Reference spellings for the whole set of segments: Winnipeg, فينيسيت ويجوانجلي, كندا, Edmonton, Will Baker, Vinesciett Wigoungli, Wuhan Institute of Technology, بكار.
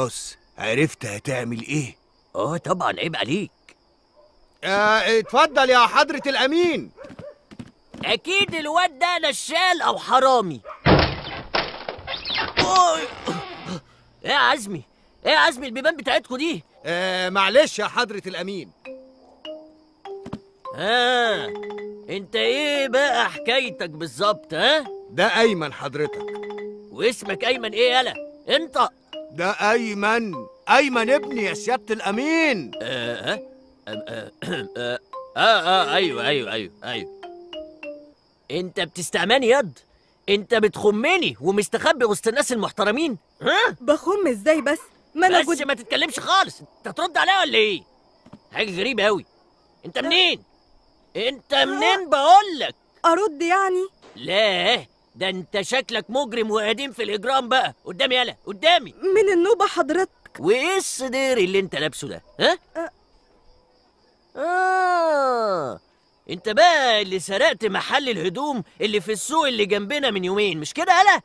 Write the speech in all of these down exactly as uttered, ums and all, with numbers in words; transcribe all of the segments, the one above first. خلاص عرفت هتعمل ايه؟ اه طبعا عيب عليك. اه اتفضل يا حضرة الامين. اكيد الواد ده نشال او حرامي. أوه. ايه يا عزمي؟ ايه يا عزمي البيبان بتاعتكوا دي؟ آه معلش يا حضرة الامين. ها آه. انت ايه بقى حكايتك بالظبط ها؟ ده ايمن حضرتك. واسمك ايمن ايه يالا؟ انطق. ده ايمن، ايمن ابني يا سيادة الامين. اه اه اه اه اه ايوه ايوه ايوه ايوه. انت بتستعماني يد؟ انت بتخمني ومستخبي وسط الناس المحترمين؟ ها؟ بخم ازاي بس؟ ما انا بس ما تتكلمش خالص، انت هترد عليا ولا ايه؟ حاجة غريبة أوي. انت منين؟ انت منين بقولك؟ ارد يعني؟ لا ده انت شكلك مجرم وقديم في الاجرام بقى، قدامي يالا قدامي. من النوبة حضرتك. وايه الصدير اللي انت لابسه ده؟ ها؟ أه. اه انت بقى اللي سرقت محل الهدوم اللي في السوق اللي جنبنا من يومين، مش كده يالا؟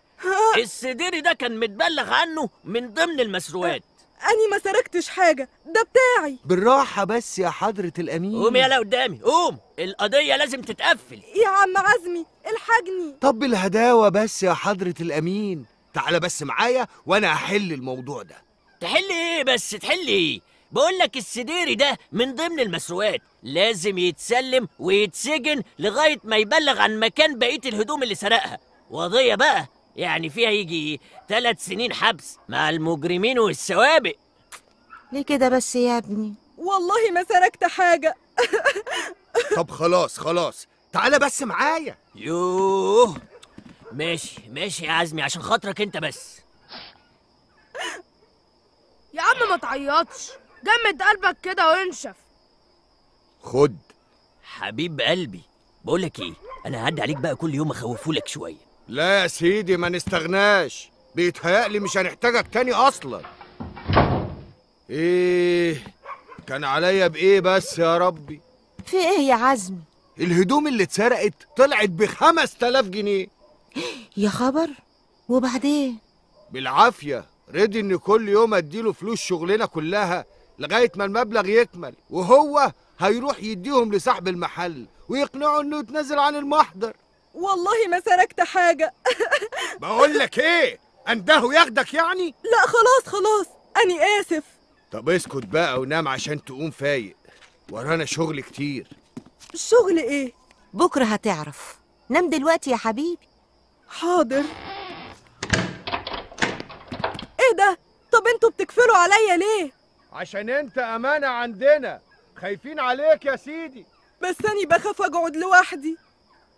الصديري ده كان متبلغ عنه من ضمن المسروقات. أه. اني ما سرقتش حاجة، ده بتاعي. بالراحة بس يا حضرة الأمين. قوم يالا قدامي، قوم. القضية لازم تتقفل يا عم عزمي، الحجني. طب الهداوة بس يا حضرة الأمين، تعالى بس معايا وأنا هحل الموضوع ده. تحل إيه بس؟ تحل إيه؟ بقول لك السديري ده من ضمن المسروقات، لازم يتسلم ويتسجن لغاية ما يبلغ عن مكان بقية الهدوم اللي سرقها، وقضية بقى يعني فيها يجي ثلاث سنين حبس مع المجرمين والسوابق. ليه كده بس يا ابني؟ والله ما سرقت حاجة. طب خلاص خلاص تعالى بس معايا. يوه ماشي ماشي يا عزمي عشان خاطرك انت بس. يا عم ما تعيطش، جمد قلبك كده وانشف. خد حبيب قلبي. بقولك ايه، انا هعدي عليك بقى كل يوم اخوفولك شويه. لا يا سيدي ما نستغناش، بيتهيألي مش هنحتاجك تاني اصلا. ايه كان عليا بايه بس يا ربي؟ في ايه يا عزمي؟ الهدوم اللي اتسرقت طلعت بخمس تلاف جنيه. يا خبر. وبعدين؟ بالعافيه، رضي ان كل يوم اديله فلوس شغلنا كلها لغايه ما المبلغ يكمل، وهو هيروح يديهم لصاحب المحل ويقنعه انه يتنازل عن المحضر. والله ما سرقت حاجه. بقول لك ايه، انده ياخدك يعني؟ لا خلاص خلاص اني اسف. طب اسكت بقى ونام عشان تقوم فايق، ورانا شغل كتير. الشغل ايه؟ بكره هتعرف، نام دلوقتي يا حبيبي. حاضر. ايه ده؟ طب انتوا بتكفلوا عليا ليه؟ عشان انت امانه عندنا، خايفين عليك يا سيدي. بس اني بخاف اقعد لوحدي.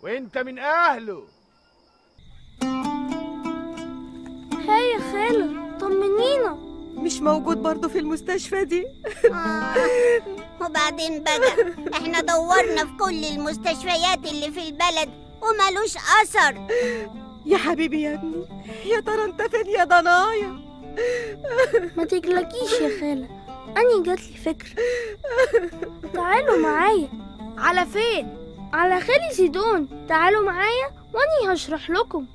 وانت من اهله. هاي يا خاله طمنينا. مش موجود برضه في المستشفى دي. آه. وبعدين بقى احنا دورنا في كل المستشفيات اللي في البلد ومالوش اثر. يا حبيبي يا ابني، يا ترى انت فين يا ضنايا؟ ما تقلقيش يا خاله، اني جاتلي فكره. تعالوا معايا. على فين؟ على خالي سيدون. تعالوا معايا واني هشرح لكم.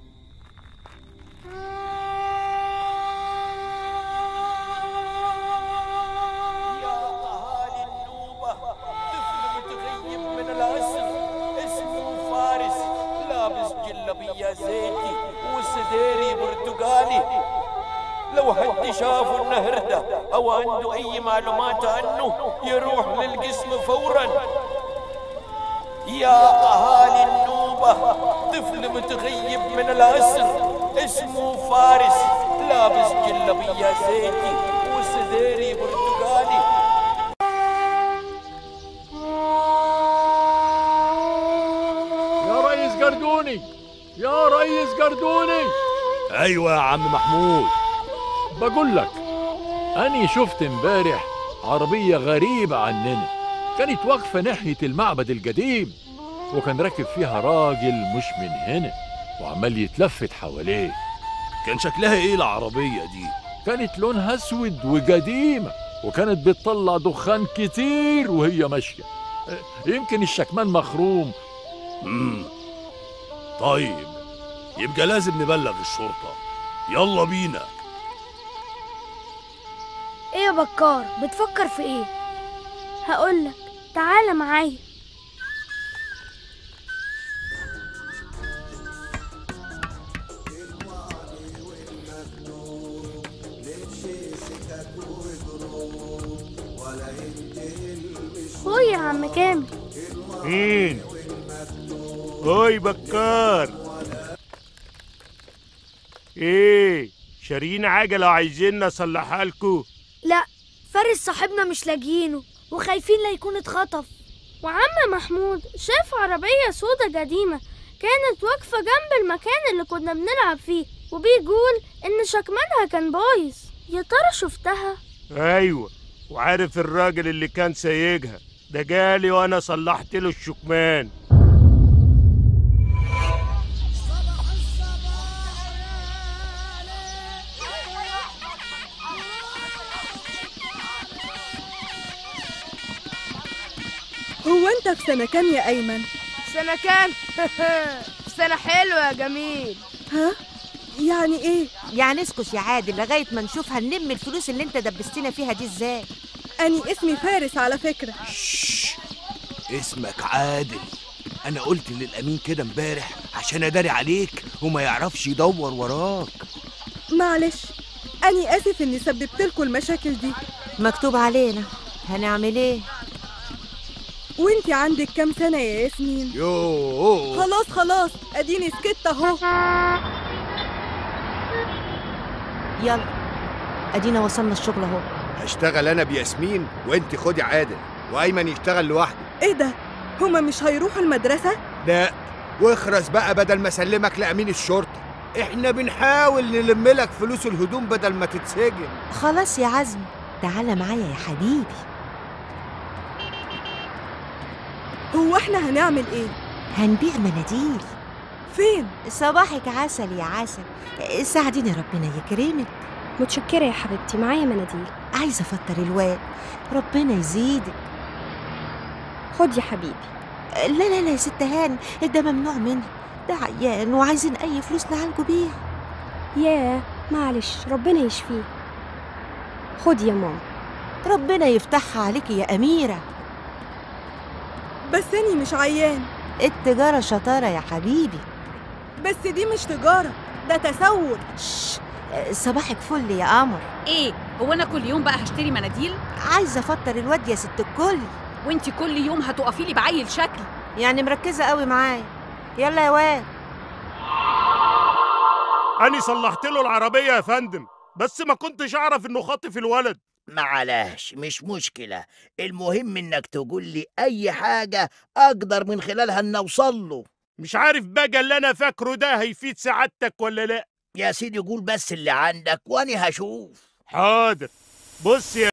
لو حد شافه النهارده او عنده اي معلومات عنه يروح للقسم فورا. يا اهالي النوبه، طفل متغيب من العسر اسمه فارس، لابس جلابيه زيتي وسديري برتقالي. يا ريس جردوني، يا ريس جردوني. ايوه يا عم محمود. بقول لك أني شفت امبارح عربية غريبة عننا، كانت واقفة ناحية المعبد القديم، وكان راكب فيها راجل مش من هنا وعمال يتلفت حواليه. كان شكلها إيه العربية دي؟ كانت لونها أسود وقديمة، وكانت بتطلع دخان كتير وهي ماشية، يمكن الشكمان مخروم. امم طيب يبقى لازم نبلغ الشرطة، يلا بينا. ايه يا بكار، بتفكر في ايه؟ هقولك، تعالى معايا. هوي يا عم كامل. مين؟ هوي بكار. ايه، شاريين عجله وعايزين نصلحها لكم؟ لا، فارس صاحبنا مش لاقيينه وخايفين لا يكون اتخطف. وعم محمود شاف عربيه سودا قديمه كانت واقفه جنب المكان اللي كنا بنلعب فيه، وبيقول ان شكمانها كان بايظ. يا ترى شفتها؟ ايوه، وعارف الراجل اللي كان سايقها ده جالي وانا صلحت له الشكمان. هو انت في سنة كام يا أيمن؟ سنة كام؟ في سنة حلوة يا جميل. ها؟ يعني ايه؟ يعني اسكت يا عادل لغاية ما نشوف هنلم الفلوس اللي انت دبستنا فيها دي ازاي؟ أنا اسمي فارس على فكرة. ششش، اسمك عادل. أنا قلت للأمين كده امبارح عشان أداري عليك وما يعرفش يدور وراك. معلش، أنا آسف إني سببتلكوا المشاكل دي. مكتوب علينا، هنعمل إيه؟ وانتي عندك كام سنة يا ياسمين؟ يوووو، خلاص خلاص، اديني سكت اهو. يلا، ادينا وصلنا الشغل اهو. هشتغل انا بياسمين وانتي خدي عادل، وايمن يشتغل لوحده. ايه ده؟ هما مش هيروحوا المدرسة؟ لا، واخرس بقى بدل ما اسلمك لأمين الشرطة. احنا بنحاول نلملك فلوس الهدوم بدل ما تتسجن. خلاص يا عزم، تعالى معايا يا حبيبي. هو احنا هنعمل ايه؟ هنبيع مناديل. فين؟ صباحك عسل يا عسل، ساعديني ربنا يكرمك. متشكرة يا حبيبتي، معايا مناديل. عايزة افطر الواد، ربنا يزيدك. خد يا حبيبي. لا لا لا يا ست هاني، ده ممنوع منها، ده عيان وعايزين أي فلوس نعالجه بيها. ياه، معلش، ربنا يشفيه. خد يا ماما. ربنا يفتحها عليكي يا أميرة. بس أنا مش عيان. التجارة شطارة يا حبيبي. بس دي مش تجارة، ده تسول. شش، صباحك فل يا قمر. إيه، هو أنا كل يوم بقى هشتري مناديل؟ عايزة أفطر الواد يا ست الكل. وأنتِ كل يوم هتقفي لي بعيل شكلي. يعني مركزة قوي معايا. يلا يا واد. أنا صلحت له العربية يا فندم، بس ما كنتش أعرف إنه خاطف الولد. معلش، مش مشكلة، المهم إنك تقول لي أي حاجة أقدر من خلالها إن أوصل له. مش عارف بقى اللي أنا فاكره ده هيفيد سعادتك ولا لأ. يا سيدي قول بس اللي عندك وأنا هشوف. حاضر، بص يا